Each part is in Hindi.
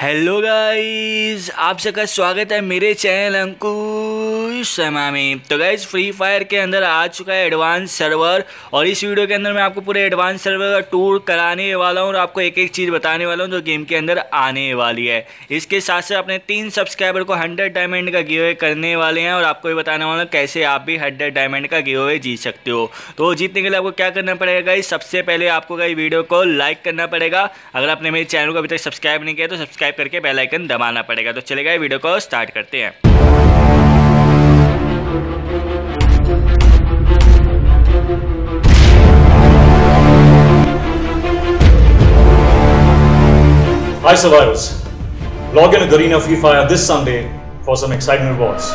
हेलो गाइस, आप सबका स्वागत है मेरे चैनल अंकुश शर्मा में। तो गाइस, फ्री फायर के अंदर आ चुका है एडवांस सर्वर और इस वीडियो के अंदर मैं आपको पूरे एडवांस सर्वर का टूर कराने वाला हूं और आपको एक एक चीज़ बताने वाला हूं जो गेम के अंदर आने वाली है। इसके साथ साथ अपने 3 सब्सक्राइबर को 100 डायमंड का गिव अवे करने वाले हैं और आपको भी बताने वाला हूँ कैसे आप भी 100 डायमंड का गिव अवे जीत सकते हो। तो जीतने के लिए आपको क्या करना पड़ेगा गाइस, सबसे पहले आपको गाइस वीडियो को लाइक करना पड़ेगा। अगर आपने मेरे चैनल को अभी तक सब्सक्राइब नहीं किया तो सब्सक्राइब करके बेल आइकन दबाना पड़ेगा। तो चलेगा, वीडियो को स्टार्ट करते हैं। Hi survivors, log in to Garena Free Fire this Sunday for some exciting rewards.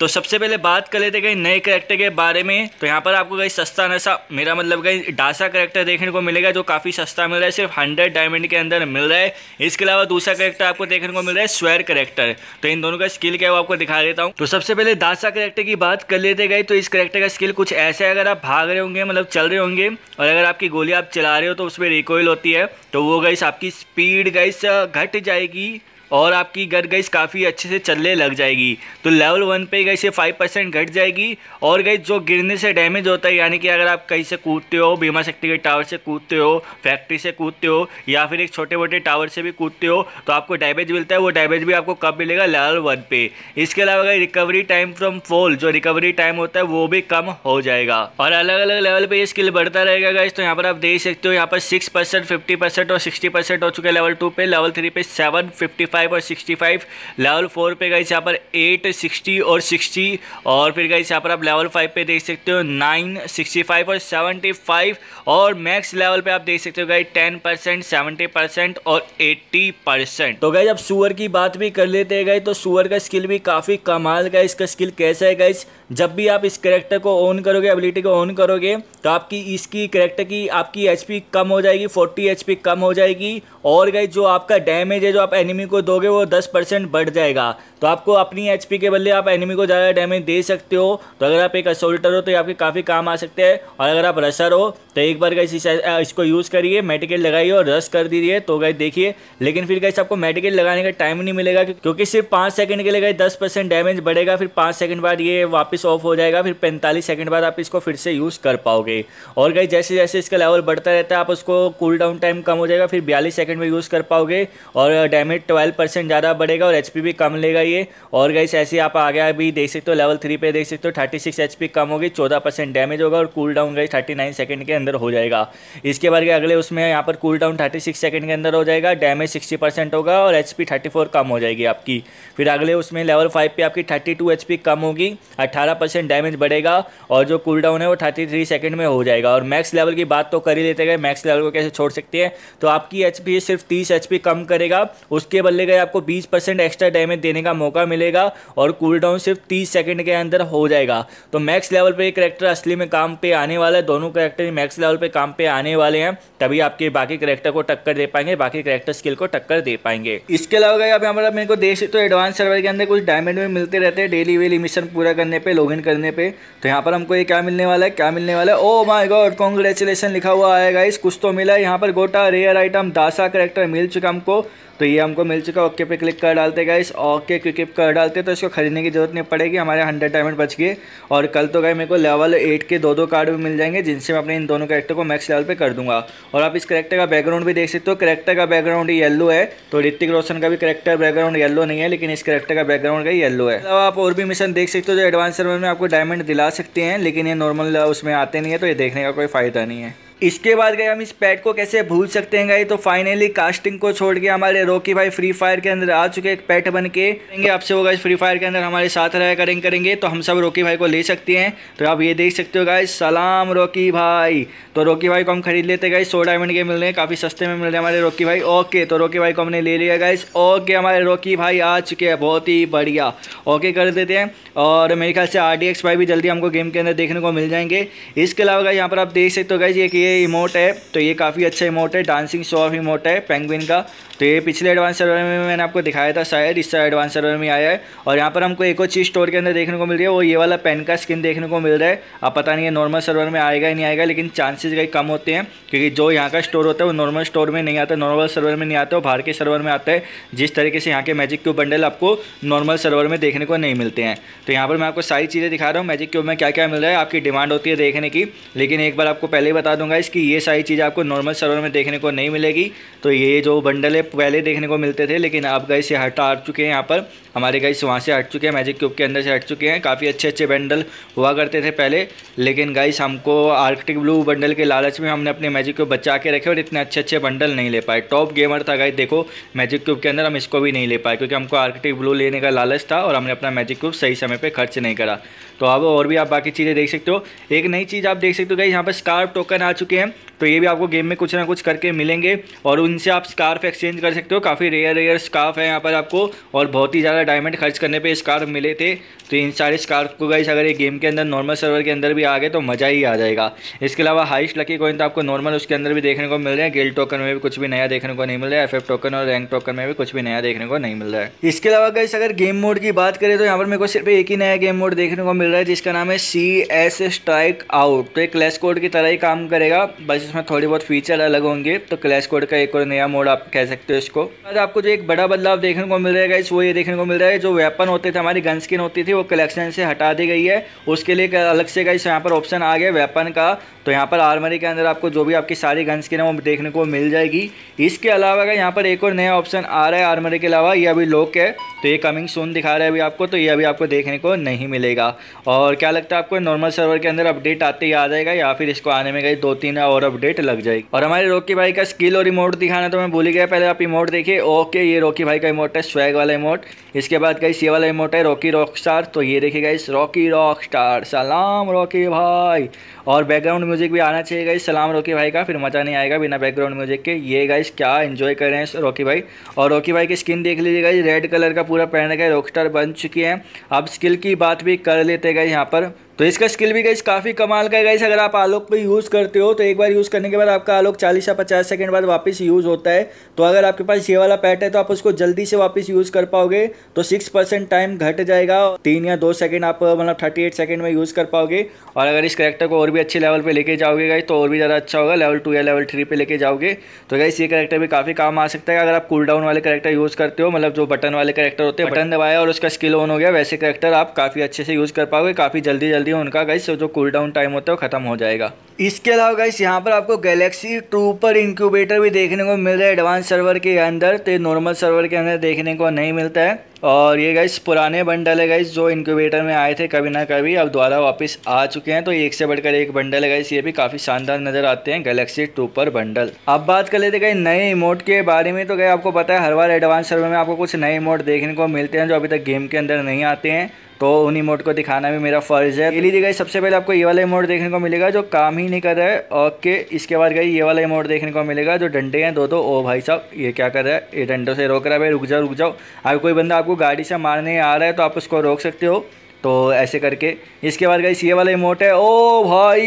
तो सबसे पहले बात कर लेते हैं नए करैक्टर के बारे में। तो यहाँ पर आपको कहीं सस्ता नशा मेरा मतलब कहीं डाशा करैक्टर देखने को मिलेगा जो काफ़ी सस्ता मिल रहा है, सिर्फ 100 डायमंड के अंदर मिल रहा है। इसके अलावा दूसरा करैक्टर आपको देखने को मिल रहा है स्वेर करैक्टर। तो इन दोनों का स्किल क्या है वो आपको दिखा देता हूँ। तो सबसे पहले डाशा करैक्टर की बात कर लेते गए। तो इस करैक्टर का स्किल कुछ ऐसा है, अगर आप भाग रहे होंगे मतलब चल रहे होंगे और अगर आपकी गोली आप चला रहे हो तो उस पर रिकॉइल होती है, तो वो गाइस आपकी स्पीड गाइस घट जाएगी और आपकी गन गाइस काफ़ी अच्छे से चलने लग जाएगी। तो लेवल 1 पे गाइस ये 5% घट जाएगी। और गाइस जो गिरने से डैमेज होता है, यानी कि अगर आप कहीं से कूदते हो, बीमा शक्ति के टावर से कूदते हो, फैक्ट्री से कूदते हो या फिर एक छोटे मोटे टावर से भी कूदते हो तो आपको डैमेज मिलता है। वो डैमेज भी आपको कब मिलेगा, लेवल 1 पे। इसके अलावा guys recovery time from fall, जो रिकवरी टाइम होता है वो भी कम हो जाएगा और अलग अलग लेवल पर ये स्किल बढ़ता रहेगा गाइस। तो यहाँ पर आप देख सकते हो, यहाँ पर 6%, 50% और 60% हो चुके हैं लेवल 2 पे। लेवल 3 पे 7, 55 और 65, लेवल 4 पे गाइस यहाँ पर 8, 60 और 60 और फिर गाइस यहाँ पर आप लेवल 5 पे देख सकते हो 9, 65 और 75 और मैक्स लेवल पे आप देख सकते हो गाइस 10%, 70% और 80%। तो गाइस अब सुअर की बात भी कर लेते हैं गाइस। तो सुअर का स्किल भी काफ़ी कमाल का, इसका स्किल कैसा है गाइस, जब भी आप इस कैरेक्टर को ऑन करोगे, एबिलिटी को ऑन करोगे तो आपकी इसकी कैरेक्टर की आपकी HP कम हो जाएगी, 40 HP कम हो जाएगी और गाइस जो आपका डैमेज है जो आप एनिमी को दोगे वो 10% बढ़ जाएगा। तो आपको अपनी HP के बदले आप एनिमी को ज़्यादा डैमेज दे सकते हो। तो अगर आप एक असोल्टर हो तो ये आपके काफ़ी काम आ सकते हैं और अगर आप रशर हो तो एक बार गाइस इसको यूज़ करिए, मेडिकेट लगाइए और रश कर दीजिए। तो गाइस देखिए, लेकिन फिर गाइस आपको मेडिकेट लगाने का टाइम नहीं मिलेगा क्योंकि सिर्फ 5 सेकंड के लिए गाइस 10% डैमेज बढ़ेगा, फिर 5 सेकंड बाद ये वापस ऑफ हो जाएगा, फिर 45 सेकंड बाद आप इसको फिर से यूज़ कर पाओगे। और गाइस जैसे जैसे इसका लेवल बढ़ता रहता है आप उसको कूल डाउन टाइम कम हो जाएगा, फिर 42 सेकंड में यूज़ कर पाओगे और डैमेज 12% ज़्यादा बढ़ेगा और HP भी कम लेगा ये। और गाइस ऐसे आप आगे अभी देख सकते हो, लेवल 3 पे देख सकते हो 36 HP कम होगी, 14% डैमेज होगा और कूल डाउन गाइस 39 सेकंड के अंदर हो जाएगा। इसके बाद अगले उसमें यहाँ पर कूल डाउन 36 सेकंड के अंदर हो जाएगा, डैमेज 60% होगा और HP 34 कम हो जाएगी आपकी। फिर अगले उसमें लेवल 5 पे आपकी 32 HP कम होगी, 18% डैमेज बढ़ेगा और जो कूल डाउन है वो 33 सेकंड में हो जाएगा। और मैक्स लेवल की बात तो कर ही लेते गए, मैक्स लेवल को कैसे छोड़ सकते हैं। तो आपकी HP सिर्फ 30 HP कम करेगा, उसके बदले गए आपको 20% एक्स्ट्रा डैमेज देने का मौका मिलेगा और कूल डाउन सिर्फ 30 सेकंड के अंदर हो जाएगा। तो मैक्स लेवल पे करैक्टर असली में काम पे आने वाला है, दोनों करैक्टर मैक्स लेवल पे काम पे आने वाले हैं, तभी आपके बाकी करैक्टर को टक्कर दे पाएंगे, बाकी करैक्टर स्किल को टक्कर दे पाएंगे। इसके अलावा गए आप यहाँ पर मेरे को देख सकते हो एडवांस सर्वर के अंदर कुछ डायमंड में मिलते रहते हैं डेली वेली मिशन पूरा करने पर, लॉग इन करने पर। तो यहाँ पर हमको ये क्या मिलने वाला है, क्या मिलने वाला है, ओ माय गॉड, कॉन्ग्रेचुलेसन लिखा हुआ है गाइस, कुछ तो मिला है। यहाँ पर got a rare item Dasha character मिल चुका हमको, तो ये हमको मिल चुका। ओके पे क्लिक कर डालते गाइस, ओके क्लिक कर डालते तो इसको खरीदने की जरूरत नहीं पड़ेगी, हमारे 100 डायमंड बच गए। और कल तो गाइस मेरे को लेवल 8 के 2-2 कार्ड भी मिल जाएंगे जिनसे मैं अपने इन दोनों कैरेक्टर को मैक्स लेवल पे कर दूंगा। और आप इस कैरेक्टर का बैकग्राउंड भी देख सकते हो, कैरेक्टर का बैकग्राउंड येलो है। तो ऋतिक रोशन का भी कैरेक्टर बैकग्राउंड येलो नहीं है, लेकिन इस कैरेक्टर का बैकग्राउंड का येलो है। आप और भी मिशन देख सकते हो जो एडवांस सर्वर में आपको डायमंड दिला सकते हैं, लेकिन ये नॉर्मल उसमें आते नहीं है, तो ये देखने का कोई फायदा नहीं है। इसके बाद गए हम इस पैट को कैसे भूल सकते हैं गए। तो फाइनली कास्टिंग को छोड़ के हमारे रॉकी भाई फ्री फायर के अंदर आ चुके एक पैट बन के। आपसे वो गाइस फ्री फायर के अंदर हमारे साथ रहा करेंगे तो हम सब रॉकी भाई को ले सकते हैं। तो आप ये देख सकते हो गाइस, सलाम रॉकी भाई। तो रॉकी भाई को हम खरीद लेते गाइस, 100 डायमंड के मिल रहे हैं, काफ़ी सस्ते में मिल रहे हैं हमारे रॉकी भाई। ओके, तो रॉकी भाई को हमने ले लिया गाइस। ओके, हमारे रॉकी भाई आ चुके हैं, बहुत ही बढ़िया। ओके कर देते हैं और मेरे ख्याल से RDX भाई भी जल्दी हमको गेम के अंदर देखने को मिल जाएंगे। इसके अलावा यहाँ पर आप देख सकते हो गाइस, ये ये इमोट है, तो ये काफ़ी अच्छा इमोट है, डांसिंग शो ऑफ इमोट है पेंगुइन का। तो ये पिछले एडवांस सर्वर में मैंने आपको दिखाया था, शायद इस एडवांस सर्वर में आया है। और यहाँ पर हमको एक और चीज़ स्टोर के अंदर देखने को मिल रही है, वो ये वाला पेन का स्किन देखने को मिल रहा है। अब पता नहीं है नॉर्मल सर्वर में आएगा नहीं आएगा, लेकिन चांसेस कहीं कम होते हैं, क्योंकि जो यहाँ का स्टोर होता है वो नॉर्मल स्टोर में नहीं आता, नॉर्मल सर्वर में नहीं आता, वो बाहर के सर्वर में आता है। जिस तरीके से यहाँ के मैजिक क्यूब बंडल आपको नॉर्मल सर्वर में देखने को नहीं मिलते हैं। तो यहाँ पर मैं आपको सारी चीज़ें दिखा रहा हूँ, मैजिक क्यूब में क्या क्या मिल रहा है, आपकी डिमांड होती है देखने की। लेकिन एक बार आपको पहले ही बता दूंगा इसकी ये सारी चीज़ें आपको नॉर्मल सर्वर में देखने को नहीं मिलेगी। तो ये जो बंडल है पहले देखने को मिलते थे, लेकिन अब गाइस हटा चुके हैं, यहाँ पर हमारे गाइस वहाँ से हट चुके हैं, मैजिक क्यूब के अंदर से हट चुके हैं। काफ़ी अच्छे अच्छे बंडल हुआ करते थे पहले, लेकिन गाइस हमको आर्कटिक ब्लू बंडल के लालच में हमने अपने मैजिक क्यूब बचा के रखे और इतने अच्छे अच्छे बंडल नहीं ले पाए। टॉप गेमर था गाइस, देखो मैजिक क्यूब के अंदर हम इसको भी नहीं ले पाए, क्योंकि हमको आर्कटिक ब्लू लेने का लालच था और हमने अपना मैजिक क्यूब सही समय पर खर्च नहीं करा। तो अब और भी आप बाकी चीज़ें देख सकते हो। एक नई चीज़ आप देख सकते हो गाइस, यहाँ पर स्कार्फ टोकन आ चुके हैं, तो ये भी आपको गेम में कुछ ना कुछ करके मिलेंगे और उनसे आप स्कार्फ एक्सचेंज कर सकते हो। काफ़ी रेयर रेयर स्कार्फ है यहाँ पर आपको, और बहुत ही ज़्यादा डायमंड खर्च करने पे स्कार्फ मिले थे। तो इन सारे स्कार्फ को गाइस अगर ये गेम के अंदर नॉर्मल सर्वर के अंदर भी आ गए तो मज़ा ही आ जाएगा। इसके अलावा हाइस्ट लकी कॉइन तो आपको नॉर्मल उसके अंदर भी देखने को मिल रहे हैं, गिल्ड टोकन में भी कुछ भी नया देखने को नहीं मिल रहा है, FF टोकन और रैंक टोकन में भी कुछ भी नया देखने को नहीं मिल रहा है। इसके अलावा गाइस अगर गेम मोड की बात करें तो यहाँ पर मेरे को सिर्फ एक ही नया गेम मोड देखने को मिल रहा है, जिसका नाम है CS स्ट्राइक आउट। तो एक क्लैश कोड की तरह ही काम करेगा, बस इसमें थोड़ी बहुत फीचर अलग होंगे। तो क्लैश कोड का एक और नया मोड आप कह सकते हो इसको। आपको जो एक बड़ा बदलाव देखने को मिल रहा है गाइस, वो ये देखने को मिल रहा है जो वेपन होते थे, हमारी गन स्किन होती थी, वो कलेक्शन से हटा दी गई है। उसके लिए अलग से गाइस यहाँ पर ऑप्शन आ गया वेपन का। तो यहाँ पर आर्मरी के अंदर आपको जो भी आपकी सारी गन स्किन है वो देखने को मिल जाएगी। इसके अलावा का यहाँ पर एक और नया ऑप्शन आ रहा है आर्मरी के अलावा, ये अभी लॉक है, तो ये कमिंग सून दिखा रहा है अभी आपको, तो ये अभी आपको देखने को नहीं मिलेगा। और क्या लगता है आपको, नॉर्मल सर्वर के अंदर अपडेट आते ही आ जाएगा, या फिर इसको आने में गाइस 2-3 और अपडेट लग जाएगी। और हमारे रॉकी भाई का स्किल और इमोट दिखाना तो मैं भूल गया, पहले आप इमोट देखिए। ओके, ये रॉकी भाई का इमोट है, स्वैग वाला इमोट। इसके बाद गाइस ये वाला इमोट है रॉकी रॉक स्टार, तो ये देखिए गाइस रॉकी रॉक स्टार, सलाम रॉकी भाई। और बैकग्राउंड म्यूजिक भी आना चाहिए गाइस सलाम रॉकी भाई का, फिर मज़ा नहीं आएगा बिना बैकग्राउंड म्यूजिक के। ये गाइस क्या एंजॉय कर रहे हैं रॉकी भाई। और रॉकी भाई की स्किन देख लीजिए गाइस, रेड कलर का पूरा पहन रखा है, रॉक स्टार बन चुकी है। अब स्किल की बात भी कर लेते गाइस यहाँ पर, तो इसका स्किल भी गाइस काफ़ी कमाल का है गाइस। अगर आप आलोक पे यूज़ करते हो तो एक बार यूज़ करने के बाद आपका आलोक 40 या 50 सेकंड बाद वापस यूज़ होता है। तो अगर आपके पास ये वाला पैट है तो आप उसको जल्दी से वापस यूज़ कर पाओगे, तो 6% टाइम घट जाएगा, 3 या 2 सेकंड आप मतलब 38 सेकंड में यूज़ कर पाओगे। और अगर इस करैक्टर को और भी अच्छे लेवल पर लेके जाओगे गाइस तो और भी ज़्यादा अच्छा होगा, लेवल 2 या लेवल 3 पर लेके जाओगे तो गाइस ये करैक्टर भी काफ़ी काम आ सकता है। अगर आप कूल डाउन वाले करैक्टर यूज़ करते हो, मतलब जो बटन वाले करैक्टर होते हैं, बटन दबाया और उसका स्किल ऑन हो गया, वैसे करैक्टर आप काफ़ी अच्छे से यूज़ कर पाओगे, काफ़ी जल्दी जल्दी उनका गाइस जो कूल डाउन टाइम होता है वो खत्म हो जाएगा। इसके अलावा गाइस यहाँ पर आपको गैलेक्सी ट्रूपर इंक्यूबेटर भी देखने को मिल रहा है एडवांस सर्वर के अंदर, तो ये नॉर्मल सर्वर के अंदर देखने को नहीं मिलता है। और ये गाइस पुराने बंडल है गाइस जो इंक्यूबेटर में आए थे कभी ना कभी, अब दोबारा वापस आ चुके हैं। तो एक से बढ़कर एक बंडल है गाइस, ये भी काफ़ी शानदार नज़र आते हैं गैलेक्सी ट्रूपर बंडल। अब बात कर लेते गाइस नए इमोट के बारे में। तो गाइस आपको पता है हर बार एडवांस सर्वर में आपको कुछ नए इमोट देखने को मिलते हैं जो अभी तक गेम के अंदर नहीं आते हैं, तो उन इमोट को दिखाना भी मेरा फर्ज है। लीजिए गाइस सबसे पहले आपको ये वाला इमोट देखने को मिलेगा जो काम ही नहीं कर रहा है। ओके, इसके बाद गाइस ये वाला इमोट देखने को मिलेगा जो डंडे हैं 2-2। ओ भाई साहब, ये क्या कर रहा है, ये डंडों से रोक रहा है भाई, रुक जाओ रुक जाओ। अगर कोई बंदा आपको गाड़ी से मारने आ रहा है तो आप उसको रोक सकते हो, तो ऐसे करके। इसके बाद गाइस ये वाला इमोट है। ओ भाई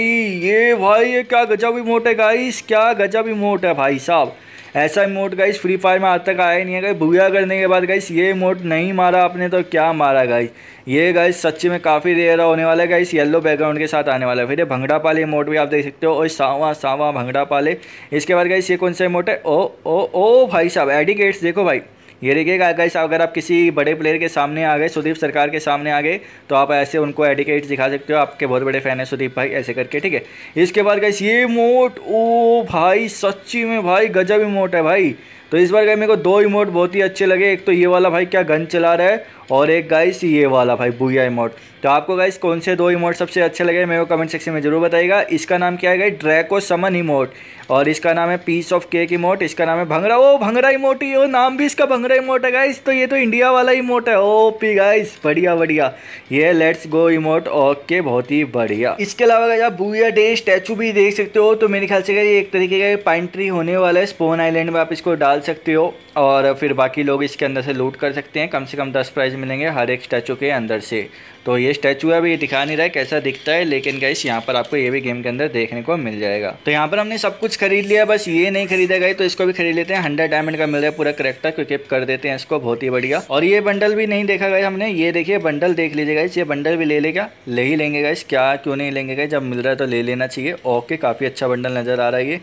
ये क्या गजब इमोट है गाइस, क्या गजब इमोट है भाई साहब। ऐसा इमोट गाइस फ्री फायर में आज तक आया ही नहीं है गाइस। बुया करने के बाद गाइस ये इमोट नहीं मारा आपने तो क्या मारा गाइस। ये गाइस सच्ची में काफ़ी रेयर होने वाला है गाइस, येलो बैकग्राउंड के साथ आने वाला है। फिर ये भंगड़ा पाले इमोट भी आप देख सकते हो, और सावा सावा भंगड़ा पाले। इसके बाद गाइस ये कौन सा इमोट है, ओ ओ ओ भाई साहब, एडिकेट्स देखो भाई। ये देखिएगा गाइस, अगर आप किसी बड़े प्लेयर के सामने आ गए, सुदीप सरकार के सामने आ गए, तो आप ऐसे उनको एडिकेट्स दिखा सकते हो, आपके बहुत बड़े फैन है सुदीप भाई, ऐसे करके, ठीक है। इसके बाद गाइस ये इमोट, ओ भाई सच्ची में भाई गजब इमोट है भाई। तो इस बार गाइस मेरे को 2 इमोट बहुत ही अच्छे लगे, एक तो ये वाला भाई क्या गन चला रहा है, और एक गाइस ये वाला भाई बूया इमोट। तो आपको गाइस कौन से 2 इमोट सबसे अच्छे लगे मेरे को कमेंट सेक्शन में जरूर बताइएगा। इसका नाम क्या है गाइस, ड्रैको समन इमोट, और इसका नाम है पीस ऑफ केक इमोट, इसका नाम है भंगड़ा। ओ भंगड़ा इमोट, ये नाम भी इसका भंगड़ा इमोट है गाइस। तो ये तो इंडिया वाला इमोट है, ओ पी गाइस, बढ़िया बढ़िया। ये लेट्स गो इमोट, ओके, बहुत ही बढ़िया। इसके अलावा गाइस आप बुया डे स्टैचू भी देख सकते हो। तो मेरे ख्याल से गाइस एक तरीके का पाइन ट्री होने वाला है, स्पोन आइलैंड में आप इसको डाल डाल सकते हो और फिर बाकी लोग इसके अंदर से लूट कर सकते हैं। कम से कम 10 प्राइज़ मिलेंगे हर एक स्टैचू के अंदर से। तो ये स्टैचू है, अभी ये दिखा नहीं रहा है कैसा दिखता है, लेकिन गाइस यहाँ पर आपको ये भी गेम के अंदर देखने को मिल जाएगा। तो यहाँ पर हमने सब कुछ खरीद लिया, बस ये नहीं खरीदा गया, तो इसको भी खरीद लेते हैं। 100 डायमंड का मिल रहा है पूरा करेक्टर, क्योंकि कर देते हैं इसको, बहुत ही बढ़िया। और ये बंडल भी नहीं देखा गया हमने, ये देखिए बंडल देख लीजिए गाइस, ये बंडल भी ले लेगा, ले ही लेंगे गाइस, क्या क्यों नहीं लेंगे गाइस, जब मिल रहा है तो ले लेना चाहिए। ओके, काफ़ी अच्छा बंडल नज़र आ रहा है ये,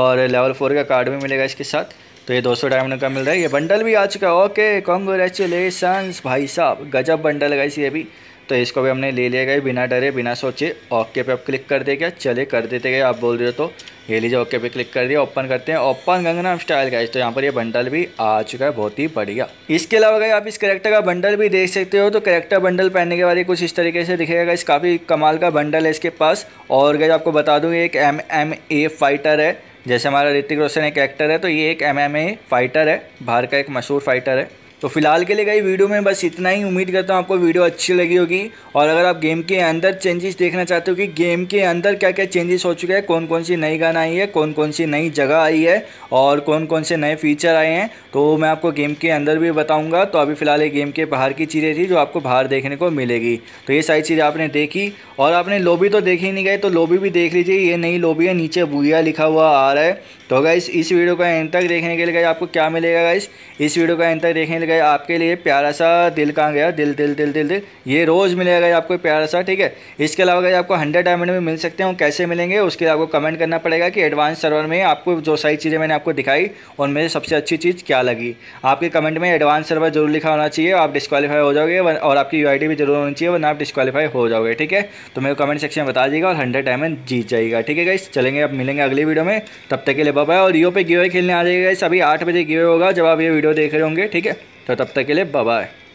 और लेवल 4 का कार्ड भी मिलेगा इसके साथ। तो ये 200 डायमंड का मिल रहा है, ये बंडल भी आ चुका है। ओके, कॉन्ग्रेचुलेशंस भाई साहब, गजब बंडल है गाइस ये भी। तो इसको भी हमने ले लिया गया बिना डरे बिना सोचे। ओके पे आप क्लिक कर दे क्या, चले कर देते गए आप बोल रहे हो तो ये लीजिए। ओके पे क्लिक कर दिया, ओपन करते हैं, ओपन गंगनाम स्टाइल गाइस। तो यहाँ पर ये बंडल भी आ चुका है, बहुत ही बढ़िया। इसके अलावा गाइस आप इस कैरेक्टर का बंडल भी देख सकते हो। तो कैरेक्टर बंडल पहनने के बाद कुछ इस तरीके से दिखेगा गाइस, काफ़ी कमाल का बंडल है इसके पास। और गाइस आपको बता दूँ, एक MMA फाइटर है, जैसे हमारा ऋतिक रोशन एक एक्टर है, तो ये एक MMA फाइटर है, भारत का एक मशहूर फाइटर है। तो फिलहाल के लिए गई वीडियो में बस इतना ही। उम्मीद करता हूँ आपको वीडियो अच्छी लगी होगी। और अगर आप गेम के अंदर चेंजेस देखना चाहते हो कि गेम के अंदर क्या क्या चेंजेस हो चुके हैं, कौन कौन सी नई गाना आई है, कौन कौन सी नई जगह आई है और कौन कौन से नए फीचर आए हैं, तो मैं आपको गेम के अंदर भी बताऊँगा। तो अभी फ़िलहाल ये गेम के बाहर की चीज़ें थी जो आपको बाहर देखने को मिलेगी। तो ये सारी चीज़ें आपने देखी, और आपने लॉबी तो देखी नहीं गई, तो लॉबी भी देख लीजिए। ये नई लॉबी है, नीचे बूया लिखा हुआ आ रहा है। तो गाइस इस वीडियो का एंड तक देखने के लिए गाइस आपको क्या मिलेगा गाइस, इस वीडियो का एंड तक देखने के लिए गाइस आपके लिए प्यारा सा दिल कहाँ गया, दिल दिल दिल दिल दिल, ये रोज़ मिलेगा गाइस आपको प्यारा सा, ठीक है। इसके अलावा गाइस आपको 100 डायमंड में मिल सकते हैं, कैसे मिलेंगे उसके लिए आपको कमेंट करना पड़ेगा कि एडवांस सर्वर में आपको जो सारी चीज़ें मैंने आपको दिखाई उनमें सबसे अच्छी चीज़ क्या लगी। आपके कमेंट में एडवांस सर्वर जरूर लिखा होना चाहिए, आप डिस्क्वालीफाई हो जाओगे, और आपकी यूआईडी भी जरूर होनी चाहिए, वरना आप डिस्क्वालीफाई हो जाओगे, ठीक है। तो मेरे को कमेंट सेक्शन में बता दीजिएगा और 100 डायमंड जीत जाइएगा, ठीक है गाइस। चलेंगे, अब मिलेंगे अगली वीडियो में, तब तक के लिए बाय। और रियो पे गिव अवे खेलने आ जाएगा, सभी 8 बजे गिव अवे होगा जब आप ये वीडियो देख रहे होंगे, ठीक है। तो तब तक के लिए बाय।